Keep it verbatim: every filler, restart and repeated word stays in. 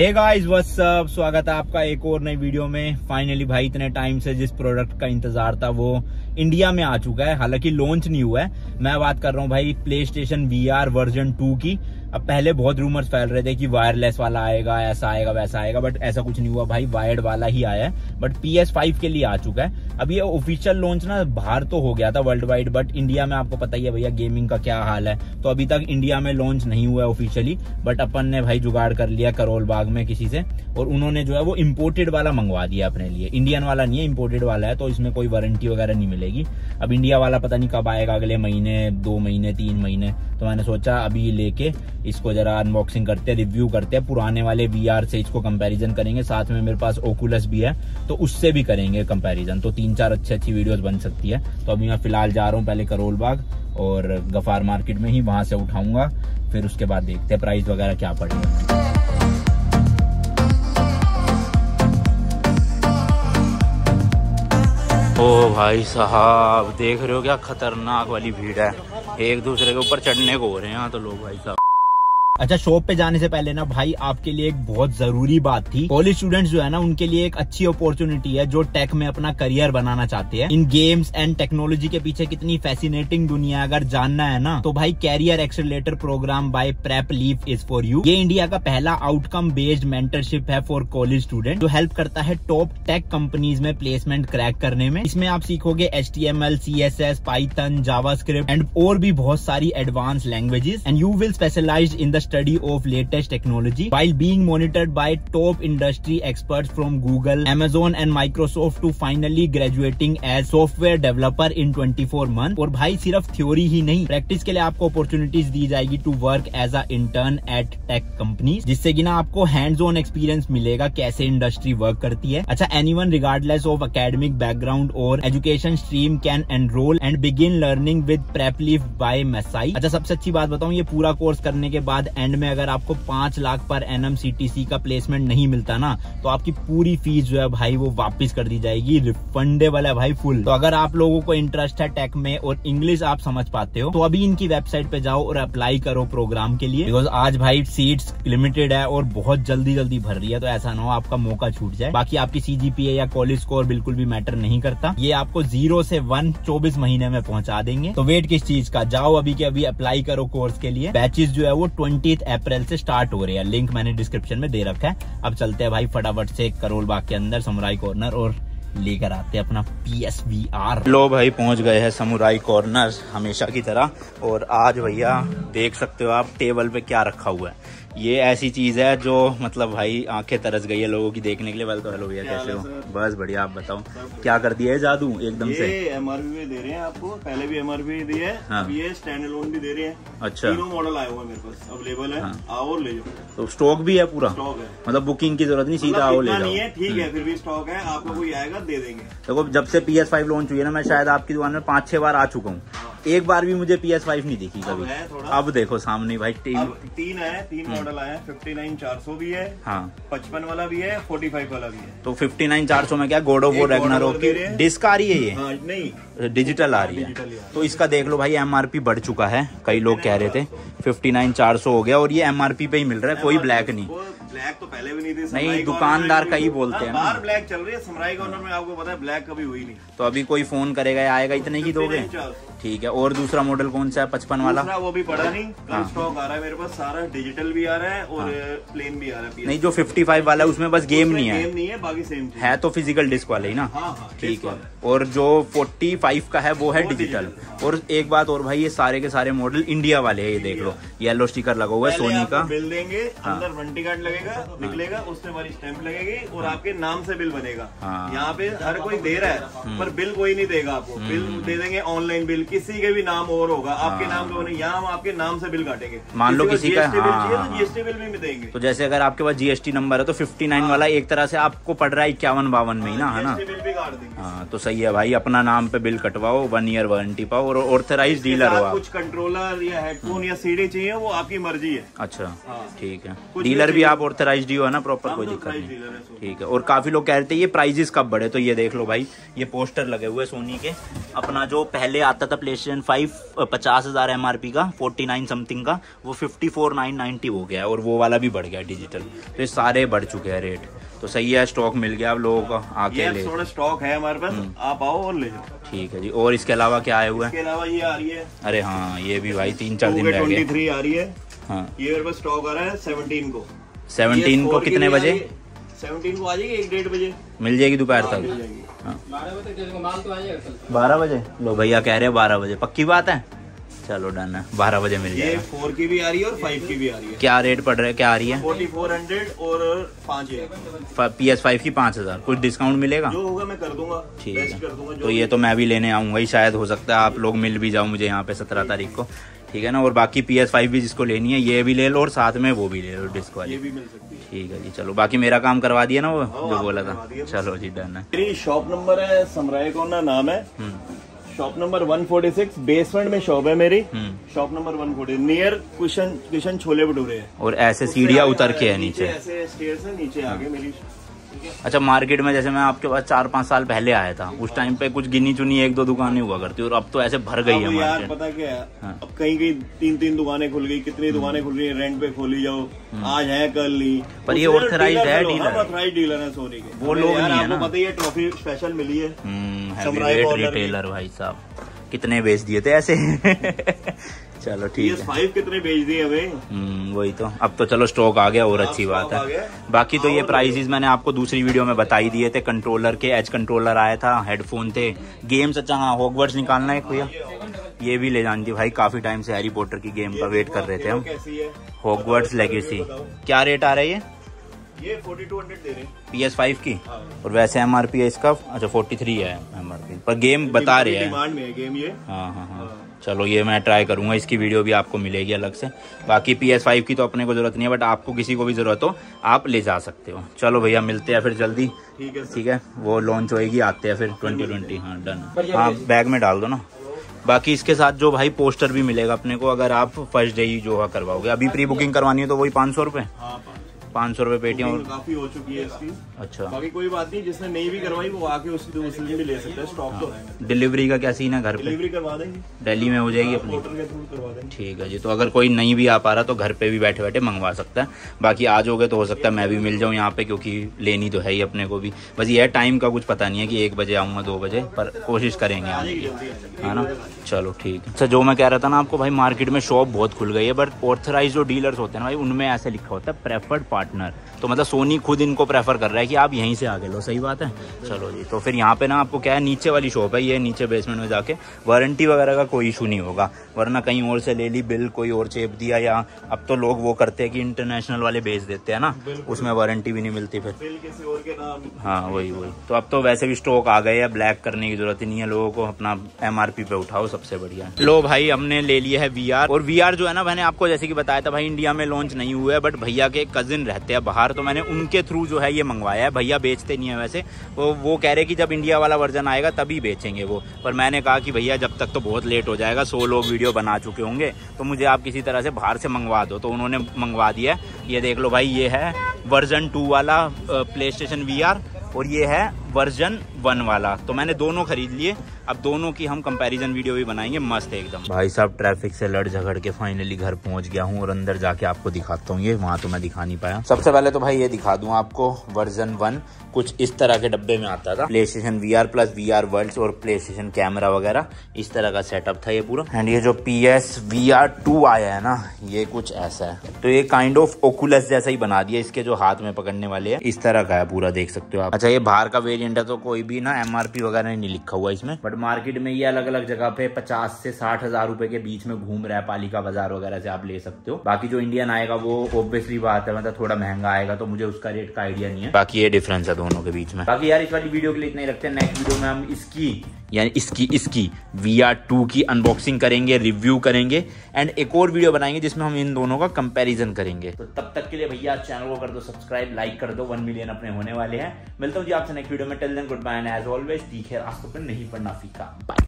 Hey guys what's up, स्वागत है आपका एक और नई वीडियो में। फाइनली भाई इतने टाइम से जिस प्रोडक्ट का इंतजार था वो इंडिया में आ चुका है, हालांकि लॉन्च नहीं हुआ है। मैं बात कर रहा हूँ भाई प्लेस्टेशन वीआर वर्जन टू की। अब पहले बहुत रूमर्स फैल रहे थे कि वायरलेस वाला आएगा, ऐसा आएगा वैसा आएगा, बट ऐसा कुछ नहीं हुआ भाई, वायर्ड वाला ही आया है, बट पी एस फाइव के लिए आ चुका है। अब ये ऑफिशियल लॉन्च ना बाहर तो हो गया था वर्ल्ड वाइड, बट इंडिया में आपको पता ही है भैया गेमिंग का क्या हाल है, तो अभी तक इंडिया में लॉन्च नहीं हुआ है ऑफिशियली। बट अपन ने भाई जुगाड़ कर लिया करोल बाग में किसी से, और उन्होंने जो है वो इम्पोर्टेड वाला मंगवा दिया अपने लिए। इंडियन वाला नहीं है, इम्पोर्टेड वाला है, तो इसमें कोई वारंटी वगैरह नहीं मिलेगी। अब इंडिया वाला पता नहीं कब आएगा, अगले महीने, दो महीने, तीन महीने, तो मैंने सोचा अभी लेके इसको जरा अनबॉक्सिंग करते हैं, रिव्यू करते हैं, पुराने वाले वीआर से इसको कंपैरिजन करेंगे। साथ में मेरे पास ओकुलस भी है तो उससे भी करेंगे कंपैरिजन, तो तीन चार अच्छी अच्छी वीडियोस बन सकती है। तो अभी मैं फिलहाल जा रहा हूँ पहले करोल बाग और गफ्फार मार्केट में ही, वहां से उठाऊंगा, फिर उसके बाद देखते हैं प्राइस वगैरह क्या पड़ेगा। ओ भाई साहब, देख रहे हो क्या खतरनाक वाली भीड़ है, एक दूसरे के ऊपर चढ़ने को हो रहे हैं यहाँ तो लोग भाई साहब। अच्छा, शॉप पे जाने से पहले ना भाई आपके लिए एक बहुत जरूरी बात थी। कॉलेज स्टूडेंट्स जो है ना उनके लिए एक अच्छी अपॉर्चुनिटी है जो टेक में अपना करियर बनाना चाहते हैं। इन गेम्स एंड टेक्नोलॉजी के पीछे कितनी फैसिनेटिंग दुनिया अगर जानना है ना, तो भाई career accelerator program by Prepleaf is for you. ये इंडिया का पहला आउटकम बेस्ड मेंटरशिप है फॉर कॉलेज स्टूडेंट, जो हेल्प करता है टॉप टेक कंपनीज में प्लेसमेंट क्रैक करने में। इसमें आप सीखोगे H T M L, C S S, Python, JavaScript and और भी बहुत सारी advance languages, and you will specialize in the study of latest technology while being monitored by top industry experts from Google, Amazon and Microsoft to finally graduating as software developer in twenty-four months। और भाई सिर्फ theory ही नहीं, practice के लिए आपको opportunities दी जाएगी to work as a intern at tech companies, जिससे कि ना आपको हैंड्स ऑन एक्सपीरियंस मिलेगा कैसे इंडस्ट्री वर्क करती है। अच्छा, anyone regardless of academic background और education stream can enrol and begin learning with प्रेपलीफ by Masai. अच्छा, सबसे अच्छी बात बताऊं, ये पूरा कोर्स करने के बाद एंड में अगर आपको पांच लाख पर N M C T C का प्लेसमेंट नहीं मिलता ना, तो आपकी पूरी फीस जो है भाई वो वापस कर दी जाएगी, रिफंडेबल है भाई फुल। तो अगर आप लोगों को इंटरेस्ट है टेक में और इंग्लिश आप समझ पाते हो, तो अभी इनकी वेबसाइट पे जाओ और अप्लाई करो प्रोग्राम के लिए, बिकॉज आज भाई सीट्स लिमिटेड है और बहुत जल्दी जल्दी भर रही है, तो ऐसा ना हो आपका मौका छूट जाए। बाकी आपकी सी जी पी ए या कॉलेज स्कोर बिल्कुल भी मैटर नहीं करता, ये आपको जीरो से वन चौबीस महीने में पहुंचा देंगे। तो वेट किस चीज का, जाओ अभी के अभी अप्लाई करो कोर्स के लिए। बैचेस जो है वो बीस अप्रैल से स्टार्ट हो रहे हैं, लिंक मैंने डिस्क्रिप्शन में दे रखा है। अब चलते हैं भाई फटाफट से करोल बाग के अंदर समुराई कॉर्नर और लेकर आते हैं अपना पी एस वी आर। लो भाई पहुंच गए हैं समुराई कॉर्नर हमेशा की तरह, और आज भैया देख सकते हो आप टेबल पे क्या रखा हुआ है। ये ऐसी चीज है जो मतलब भाई आंखें तरस गई है लोगों की देखने के लिए। वाल तो हेलो भैया, कैसे हो? बस बढ़िया, आप बताओ क्या कर दिया है जादू एकदम से? एम आर पी में दे रहे हैं आपको, पहले भी एम आर पी दी है, हाँ। अब ये स्टैंड अलोन भी दे रहे हैं। अच्छा, तीनों मॉडल आए हुए हैं मेरे पास अवेलेबल है, आओ ले जाओ। तो स्टॉक भी है पूरा, स्टॉक है, मतलब बुकिंग की जरूरत नहीं, सीधा आओ ले जाओ। ठीक है, फिर भी स्टॉक है, आपको कोई आएगा दे देंगे। देखो, जब से पी एस फाइव लॉन्च हुई है ना, मैं शायद आपकी दुकान में पाँच छह बार आ चुका हूँ, एक बार भी मुझे पी एस फाइव नहीं दिखी कभी। अब देखो सामने भाई तीन तीन है, तीन मॉडल आए हैं, फिफ्टी नाइन चार सौ भी है, हाँ, पचपन वाला भी है, पैंतालीस वाला भी है। तो फिफ्टी नाइन चार सौ में क्या गॉड ऑफ वॉर रैग्नारोक की डिस्क आ रही है, ये हाँ, नहीं डिजिटल आ रही है, तो इसका देख लो भाई एम आर पी बढ़ चुका है। कई लोग कह रहे थे फिफ्टी नाइन चार सौ हो गया और ये एम आर पी पे ही मिल रहा है, कोई ब्लैक नहीं। ब्लैक तो पहले भी नहीं थी, नहीं दुकानदार कई बोलते हैं बाहर ब्लैक चल रही है समुराई कॉर्नर में, आपको पता है ब्लैक कभी हुई नहीं। तो अभी कोई फोन करेगा आएगा इतने की दोगे, ठीक है। और दूसरा मॉडल कौन सा है? पचपन वाला, वो भी पड़ा नहीं, कम स्टॉक आ रहा है मेरे पास, सारा डिजिटल भी आ रहा है और प्लेन भी आ रहा है। नहीं, जो पचपन वाला है उसमें बस गेम नहीं है, गेम नहीं है, बाकी सेम है, तो फिजिकल डिस्क वाला ही ना, ठीक है। और जो पैंतालीस का है वो है डिजिटल। और एक बात और भाई, ये सारे के सारे मॉडल इंडिया वाले है, ये देख लो येलो स्टिकर लगा हुआ है सोनी का, बिल देंगे अंदर, वंटी कार्ड लगेगा निकलेगा, उससे हमारी स्टैंप लगेगी और आपके नाम से बिल बनेगा। यहाँ पे हर कोई दे रहा है पर बिल कोई नहीं देगा आपको, बिल दे देंगे ऑनलाइन बिल, किसी के भी नाम और होगा, आपके नाम तो नहीं, यहाँ हम आपके नाम से बिल काटेंगे। मान लो किसी का जी एस टी बिल भी देंगे, तो जैसे अगर आपके पास जी एस टी नंबर है तो फिफ्टी नाइन वाला एक तरह से आपको पड़ रहा है इक्यावन बावन में ही ना, है ना, हाँ। तो सही है भाई, अपना नाम पे बिल कटवाओ, वन ईयर वारंटी पाओ और ऑथराइज्ड डीलर हो आप। कुछ कंट्रोलर या हेडफोन या सीडी चाहिए वो आपकी मर्जी है। अच्छा, ठीक है, डीलर भी आप ऑथराइज्ड ही हो ना प्रॉपर, कोई दिक्कत नहीं, ठीक है। और काफ़ी लोग कह रहे थे ये प्राइजेस कब बढ़े, तो ये देख लो भाई, ये पोस्टर लगे हुए सोनी के। अपना जो पहले आता था प्लेस्टेशन फाइव पचास हज़ार एम आर पी का, फोर्टी नाइन समथिंग का, वो फिफ्टी फोर नाइन नाइन्टी हो गया है, और वो वाला भी बढ़ गया डिजिटल। तो ये सारे बढ़ चुके हैं रेट, तो सही है, स्टॉक मिल गया आप लोगों का, आके ले, थोड़ा स्टॉक है हमारे पास, आप आओ और ले जाओ, ठीक है जी। और इसके अलावा क्या आया हुआ है? इसके अलावा ये आ रही है, अरे हाँ ये भी भाई तीन चार दिन रह गए, तेईस आ रही है, हाँ ये मेरे पास स्टॉक आ रहा है सत्रह को। सत्रह को कितने बजे? सत्रह को आ जाएगी एक डेढ़ बजे, मिल जाएगी दोपहर तक, बारह बजे। लो भैया कह रहे हैं बारह बजे, पक्की बात है, चलो डन है, बारह बजे मिल जाएगा। ये फोर की भी आ रही है और फाइव की भी आ रही है। क्या रेट पड़ रहा है, क्या आ रही है? फोर्टी फोर हंड्रेड और पाँच, पी एस फाइव की पाँच हज़ार। कुछ डिस्काउंट मिलेगा? जो होगा मैं कर दूंगा, ठीक है, कर दूंगा। तो ये तो मैं भी लेने आऊँगा ही, शायद हो सकता है आप लोग मिल भी जाओ मुझे यहाँ पे सत्रह तारीख को, ठीक है ना। और बाकी पी एस फाइव भी जिसको लेनी है ये भी ले लो, और साथ में वो भी ले लो डिस्क वाली, ठीक है जी। चलो बाकी मेरा काम करवा दिया ना वो जो बोला था, चलो जी डन है। मेरी शॉप नंबर है समराय कॉर्नर नाम है, शॉप नंबर एक सौ छियालीस, बेसमेंट में शॉप है मेरी, शॉप नंबर एक सौ चालीस, नियर कुशन कुशन छोले भटूरे है। और ऐसे सीढ़ियाँ उतर के है नीचे, ऐसे स्टेयर से नीचे आगे मेरी। अच्छा, मार्केट में जैसे मैं आपके पास चार पाँच साल पहले आया था, उस टाइम पे कुछ गिनी चुनी एक दो दुकानें हुआ करती, और अब तो ऐसे भर गई है यार, पता क्या है, हाँ। अब कहीं कहीं तीन तीन दुकानें खुल गई, कितनी दुकानें खुल रही है, रेंट पे खोली जाओ, आज है कल नहीं। पर ये ऑथराइज्ड है डीलर है सोनी के, वो लोग पता ही है, ट्रॉफी स्पेशल मिली है भाई साहब, कितने बेच दिए थे ऐसे चलो ठीक है, फाइव कितने भेज दिए हमें, वही तो। अब तो चलो स्टॉक आ गया और अच्छी बात है। बाकी तो ये प्राइसेस मैंने आपको दूसरी वीडियो में बताई दिए थे, कंट्रोलर के, एज कंट्रोलर आया था, हेडफोन थे, गेम्स। अच्छा हाँ, हॉगवर्ट्स निकालना है भैया, ये भी ले जानी थी भाई, काफी टाइम से हैरी पॉटर की गेम का वेट कर रहे थे हम, हॉगवर्ट्स लेगेसी। क्या रेट आ रहा है ये? ये बयालीस सौ दे रहे हैं पी एस फाइव की, और वैसे एम आर पी है इसका, अच्छा तैंतालीस है एम आर पी, पर गेम बता रहे हैं डिमांड में है गेम ये, हाँ हाँ हाँ। चलो ये मैं ट्राई करूंगा, इसकी वीडियो भी आपको मिलेगी अलग से। बाकी पी एस फाइव की तो अपने को जरूरत नहीं है, बट आपको किसी को भी जरूरत हो आप ले जा सकते हो। चलो भैया मिलते हैं फिर जल्दी, ठीक है ठीक है, वो लॉन्च होएगी, आते हैं फिर ट्वेंटी ट्वेंटी। हाँ डन, हाँ बैग में डाल दो ना। बाकी इसके साथ जो भाई पोस्टर भी मिलेगा अपने को, अगर आप फर्स्ट डे ही जो है करवाओगे, अभी प्री बुकिंग करवानी है तो वही पाँच सौ रुपये पाँच सौ रुपये पेटीएम, और काफी हो चुकी है इसकी। अच्छा, बाकी कोई बात नहीं, जिसने नहीं भी करवाई वो आके उससे उससे भी ले सकता है, स्टॉक तो है। डिलीवरी का क्या सीन है? घर पे डिलीवरी करवा देंगे, दिल्ली में हो जाएगी अपनी, होटल के थ्रू करवा देंगे, ठीक है जी। तो अगर कोई नहीं भी आ पा रहा तो घर पे भी बैठे बैठे मंगवा सकता है। बाकी आज हो गए तो हो सकता है मैं भी मिल जाऊँ यहाँ पे, क्योंकि लेनी तो है ही अपने को भी, बस यह टाइम का कुछ पता नहीं है कि एक बजे आऊँगा दो बजे, पर कोशिश करेंगे आने की, है ना। चलो ठीक है। अच्छा, जो मैं कह रहा था ना आपको भाई, मार्केट में शॉप बहुत खुल गई है, बट ऑथराइज जो डीलर्स होते हैं ना भाई, उनमें ऐसे लिखा होता है प्रेफर्ड पार्टनर, तो मतलब सोनी खुद इनको प्रेफर कर रहा है कि आप यहीं से आगे लो, सही बात है। चलो जी, तो फिर यहाँ पे ना आपको क्या है, नीचे वाली शॉप है ये, नीचे बेसमेंट में जाके वारंटी वगैरह का कोई इशू नहीं होगा, वरना कहीं और से ले ली बिल, कोई और चेप दिया, या अब तो लोग वो करते हैं कि इंटरनेशनल वाले भेज देते हैं ना, उसमें वारंटी भी नहीं मिलती फिर, बिल किसी और के नाम, हाँ वही वही। तो अब तो वैसे भी स्टॉक आ गए, ब्लैक करने की जरूरत ही नहीं है लोगों को, अपना एम आर पी पे उठाओ, सबसे बढ़िया। लो भाई, हमने ले लिया है वी आर, और वी आर जो है ना, मैंने आपको जैसे कि बताया था भाई, इंडिया में लॉन्च नहीं हुआ है, बट भैया के कजिन रहते हैं बाहर, तो मैंने उनके थ्रू जो है ये मंगवाया है। भैया बेचते नहीं है वैसे, वो वो कह रहे कि जब इंडिया वाला वर्जन आएगा तभी बेचेंगे वो, पर मैंने कहा कि भैया जब तक तो बहुत लेट हो जाएगा, सौ लोग वीडियो बना चुके होंगे, तो मुझे आप किसी तरह से बाहर से मंगवा दो, तो उन्होंने मंगवा दिया है। ये देख लो भाई, ये है वर्जन टू वाला प्ले स्टेशन वी आर, और ये है वर्जन वन वाला, तो मैंने दोनों खरीद लिए। अब दोनों की हम कंपैरिजन वीडियो भी बनाएंगे, मस्त एकदम। भाई साहब ट्रैफिक से लड़ झगड़ के फाइनली घर पहुंच गया हूं, और अंदर जाके आपको दिखाता हूं, ये वहां तो मैं दिखा नहीं पाया। सबसे पहले तो भाई ये दिखा दूं आपको, वर्जन वन कुछ इस तरह के डब्बे में आता था, PlayStation V R plus V R world और प्ले स्टेशन कैमरा वगैरह, इस तरह का सेटअप था ये पूरा। एंड ये जो P S V R two आया है ना, ये कुछ ऐसा है, तो ये काइंड ऑफ ओकुलस जैसा ही बना दिया, इसके जो हाथ में पकड़ने वाले है इस तरह का है पूरा, देख सकते हो आप। अच्छा, ये बाहर का वेरिएंट है, तो कोई भी ना एमआरपी वगैरह नहीं लिखा हुआ इसमें, बट मार्केट में ये अलग अलग जगह पे पचास से साठ हजार रुपए के बीच में घूम रहा है, पालिका बाजार वगैरह से आप ले सकते हो। बाकी जो इंडियन आएगा वो ऑब्वियसली बात है, मतलब थोड़ा महंगा आएगा, तो मुझे उसका रेट का आइडिया नहीं है। बाकी ये डिफरेंस है दोनों के बीच में। बाकी यार इस वाली वीडियो के लिए इतना ही रखते हैं, नेक्स्ट वीडियो में हम इसकी यानी इसकी इसकी वी आर टू की अनबॉक्सिंग करेंगे, रिव्यू करेंगे, एंड एक और वीडियो बनाएंगे जिसमें हम इन दोनों का कंपैरिजन करेंगे। तो तब तक के लिए भैया चैनल को कर दो सब्सक्राइब, लाइक कर दो, वन मिलियन अपने होने वाले हैं। मिलता हूँ जी आपसे नेक्स्ट वीडियो में, till then good bye, and as always टीक है, आपको नहीं पढ़ना फीका, बाय।